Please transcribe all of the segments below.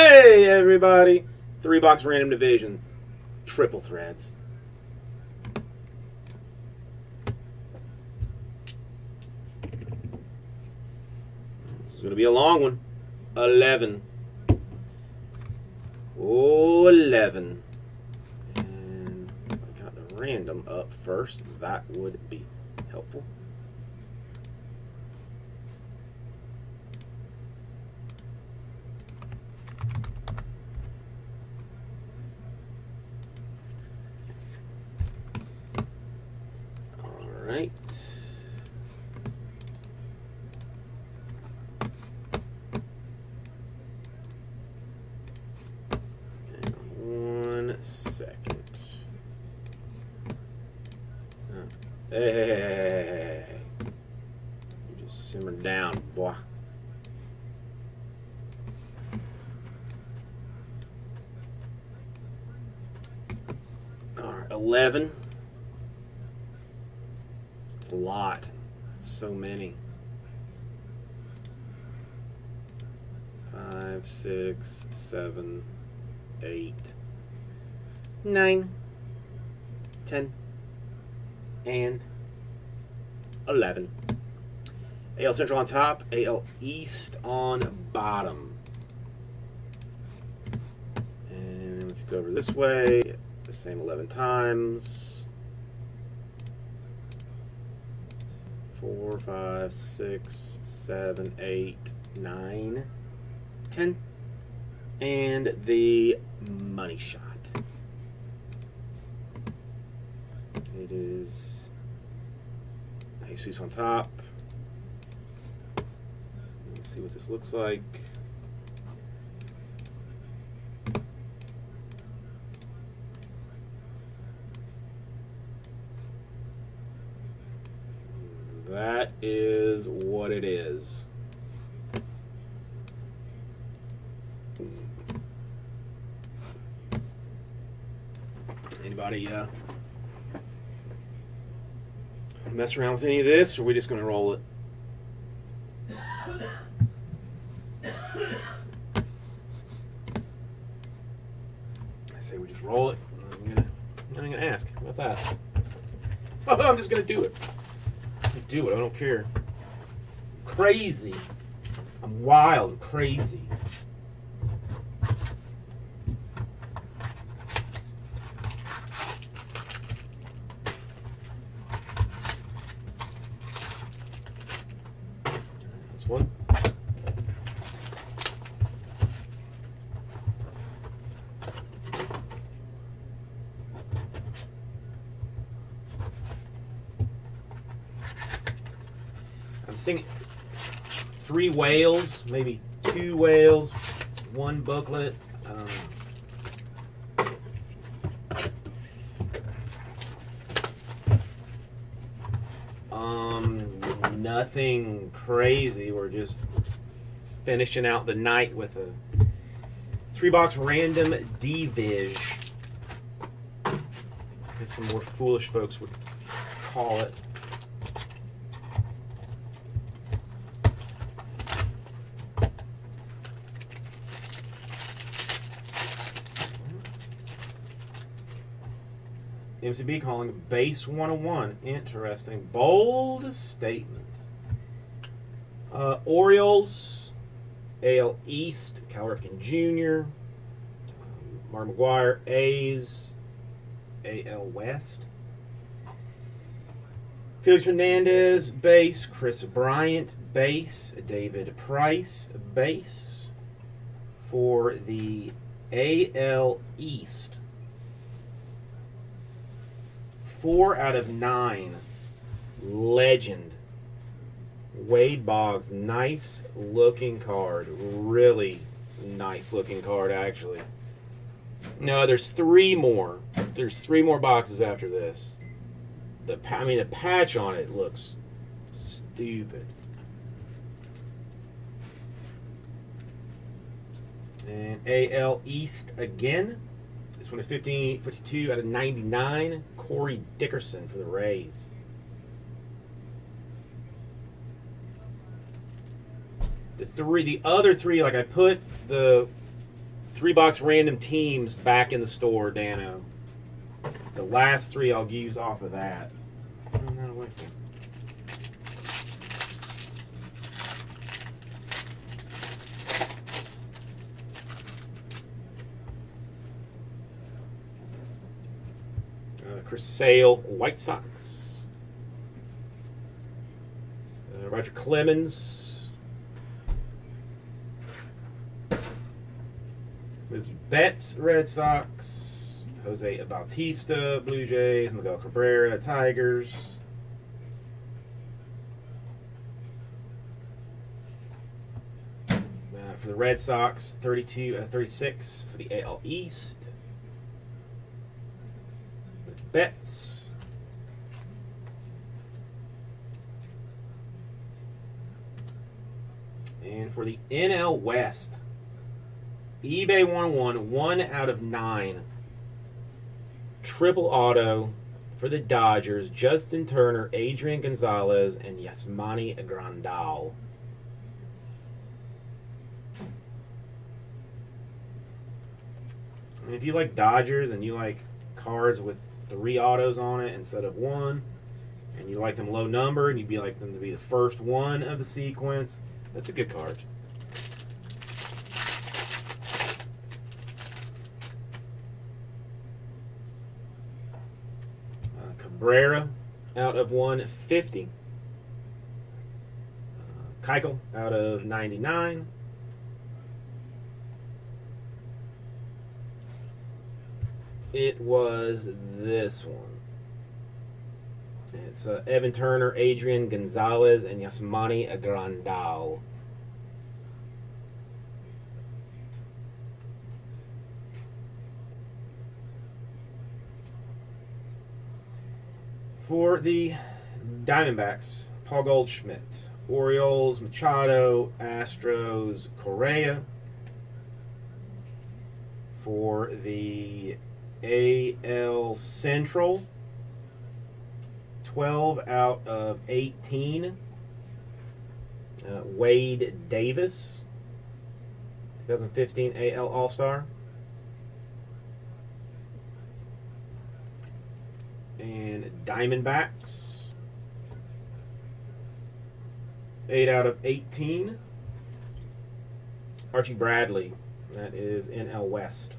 Hey, everybody. 3 box random division. Triple threads. This is going to be a long one. 11. Oh, 11. And I got the random up first. That would be helpful. Right. And 1 second. Oh. Hey, you just simmer down, boy. All right, 11. A lot. That's so many. 5, 6, 7, 8, 9, 10, and 11. AL Central on top, AL East on bottom. And then if you go over this way, the same 11 times. 4, 5, 6, 7, 8, 9, 10, and the money shot. It is Jesus on top. Let's see what this looks like. That is what it is. Anybody mess around with any of this, or are we just going to roll it? I say we just roll it. I'm going to ask about that. I'm just going to do it. Do it. I don't care. I'm crazy. I'm wild and crazy. That's one. I think 3 whales, maybe 2 whales, 1 booklet. Nothing crazy. We're just finishing out the night with a 3 box random division. And some more foolish folks would call it. MCB calling base 101. Interesting. Bold statement. Orioles, AL East, Cal Rick Jr., Mark McGuire, A's, AL West. Felix Hernandez, base. Chris Bryant, base. David Price, base. For the AL East. 4 out of 9. Legend. Wade Boggs. Nice looking card. Really nice looking card, actually. No, there's 3 more. There's 3 more boxes after this. I mean, the patch on it looks stupid. And AL East again. This one is 52 out of 99. Corey Dickerson for the Rays. The other three, like I put the 3 box random teams back in the store, Dano. The last 3 I'll use off of that. I'm not awake. Chris Sale, White Sox. Roger Clemens. Mookie Betts, Red Sox. Jose Bautista, Blue Jays. Miguel Cabrera, Tigers. For the Red Sox, 32 out of 36 for the AL East. Betts. And for the NL West, eBay 101, 1 out of 9. Triple auto for the Dodgers, Justin Turner, Adrian Gonzalez, and Yasmani Grandal. I mean, if you like Dodgers and you like cards with 3 autos on it instead of 1, and you like them low number, and you'd be like them to be the first one of the sequence, that's a good card. Cabrera out of 150. Keuchel out of 99. It was this one. It's Evan Turner, Adrian Gonzalez, and Yasmani Grandal. For the Diamondbacks, Paul Goldschmidt, Orioles, Machado, Astros, Correa. For the AL Central, 12 out of 18. Wade Davis, 2015 AL All-Star. And Diamondbacks, 8 out of 18. Archie Bradley, that is NL West.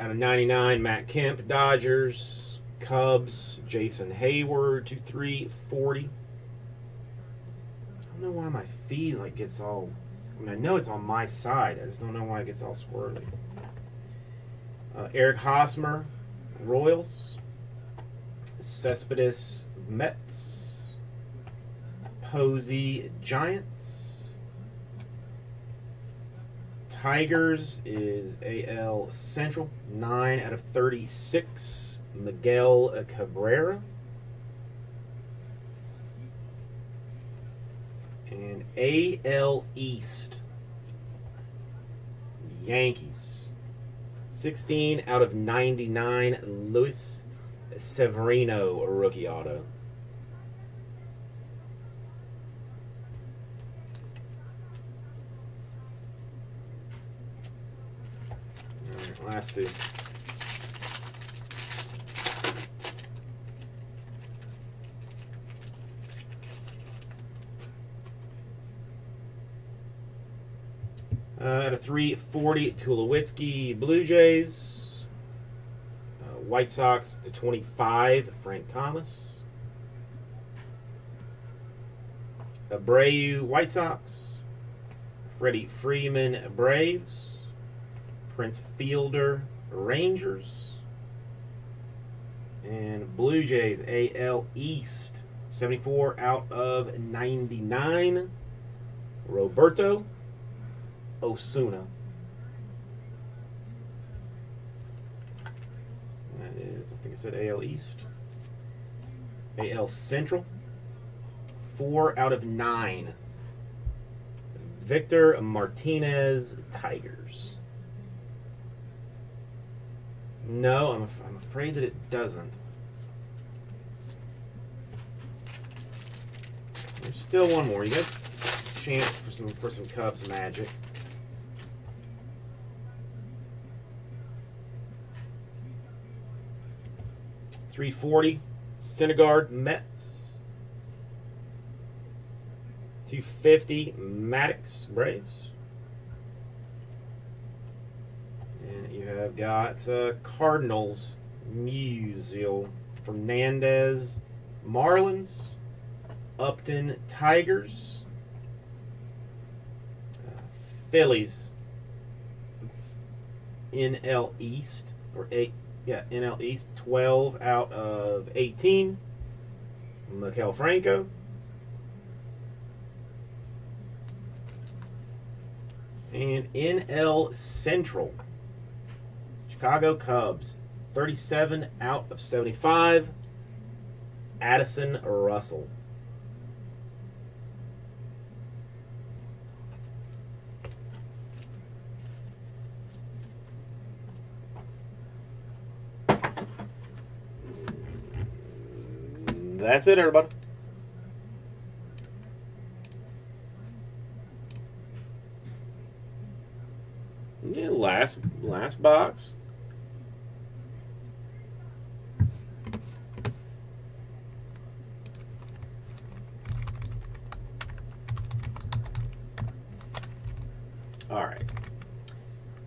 Out of 99, Matt Kemp, Dodgers. Cubs, Jason Heyward, 2/3/40. I don't know why my feed like gets all... I mean, I know it's on my side. I just don't know why it gets all squirrely. Eric Hosmer, Royals. Cespedes, Mets. Posey, Giants. Tigers is AL Central, 9 out of 36, Miguel Cabrera. And AL East, Yankees, 16 out of 99, Luis Severino, a rookie auto. Last 2. At a 3/40, Tulowitzki, Blue Jays. White Sox to 25, Frank Thomas. Abreu, White Sox. Freddie Freeman, Braves. Prince Fielder, Rangers. And Blue Jays, AL East, 74 out of 99. Roberto Osuna. That is, I think I said AL East. AL Central, 4 out of 9. Victor Martinez, Tigers. No, I'm afraid that it doesn't. There's still one more. You got a chance for some Cubs magic. $340, Syndergaard, Mets. $250, Maddox, Braves. And you have got Cardinals, Musial, Fernandez, Marlins, Upton, Tigers, Phillies. It's NL East or eight. Yeah, NL East, 12 out of 18. Maikel Franco. And NL Central, Chicago Cubs, 37 out of 75. Addison Russell. That's it, everybody. Yeah, last box. All right.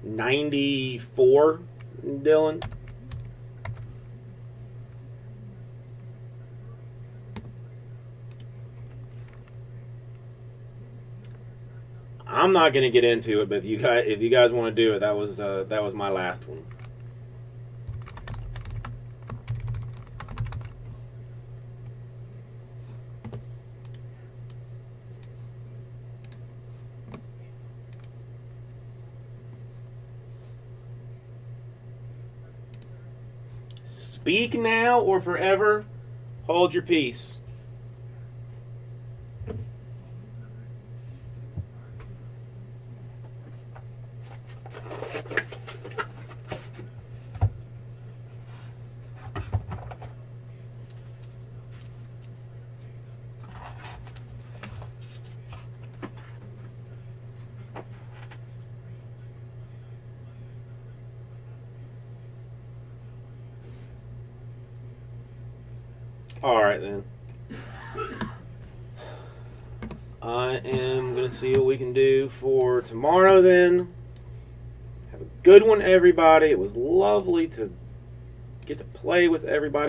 94, Dylan. I'm not going to get into it, but if you guys want to do it, that was my last one. Speak now or forever hold your peace. All right, then. I am going to see what we can do for tomorrow, then. Have a good one, everybody. It was lovely to get to play with everybody.